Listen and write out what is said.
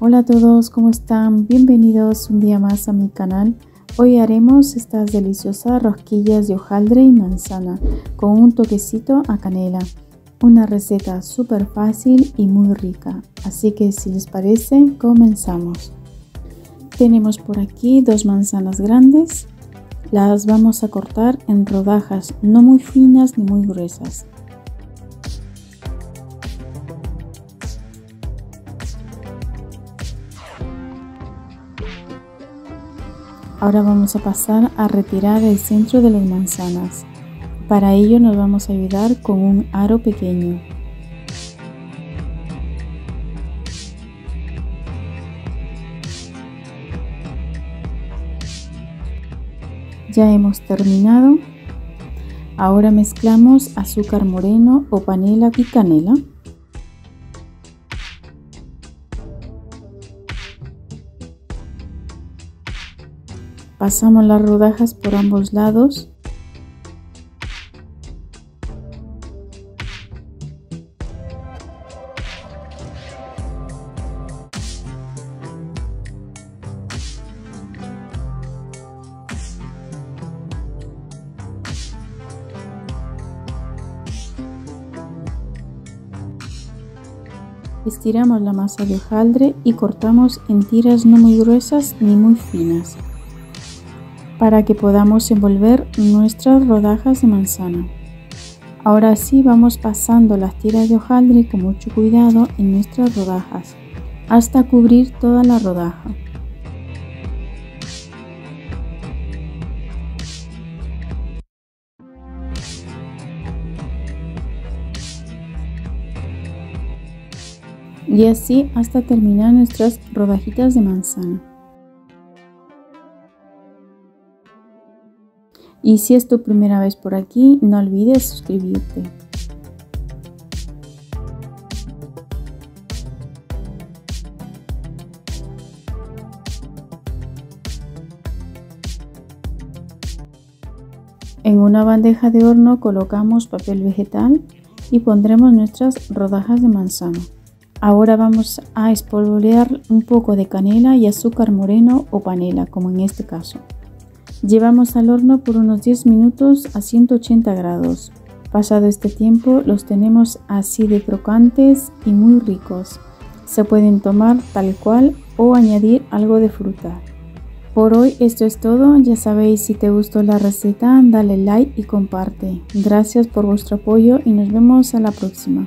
Hola a todos, ¿cómo están? Bienvenidos un día más a mi canal. Hoy haremos estas deliciosas rosquillas de hojaldre y manzana con un toquecito a canela. Una receta súper fácil y muy rica, así que si les parece, comenzamos. Tenemos por aquí dos manzanas grandes, las vamos a cortar en rodajas no muy finas ni muy gruesas. Ahora vamos a pasar a retirar el centro de las manzanas. Para ello nos vamos a ayudar con un aro pequeño. Ya hemos terminado. Ahora mezclamos azúcar moreno o panela y canela. Pasamos las rodajas por ambos lados. Estiramos la masa de hojaldre y cortamos en tiras no muy gruesas ni muy finas, para que podamos envolver nuestras rodajas de manzana. Ahora sí vamos pasando las tiras de hojaldre con mucho cuidado en nuestras rodajas, hasta cubrir toda la rodaja. Y así hasta terminar nuestras rodajitas de manzana. Y si es tu primera vez por aquí, no olvides suscribirte. En una bandeja de horno colocamos papel vegetal y pondremos nuestras rodajas de manzana. Ahora vamos a espolvorear un poco de canela y azúcar moreno o panela, como en este caso. Llevamos al horno por unos 10 minutos a 180 grados. Pasado este tiempo los tenemos así de crocantes y muy ricos. Se pueden tomar tal cual o añadir algo de fruta. Por hoy esto es todo. Ya sabéis, si te gustó la receta, dale like y comparte. Gracias por vuestro apoyo y nos vemos a la próxima.